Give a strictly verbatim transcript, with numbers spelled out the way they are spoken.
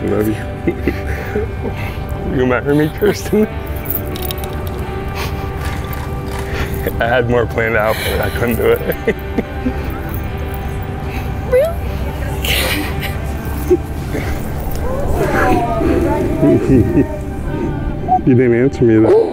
I love you. You marry me, Kirsten? I had more planned out, but I couldn't do it. You didn't answer me though.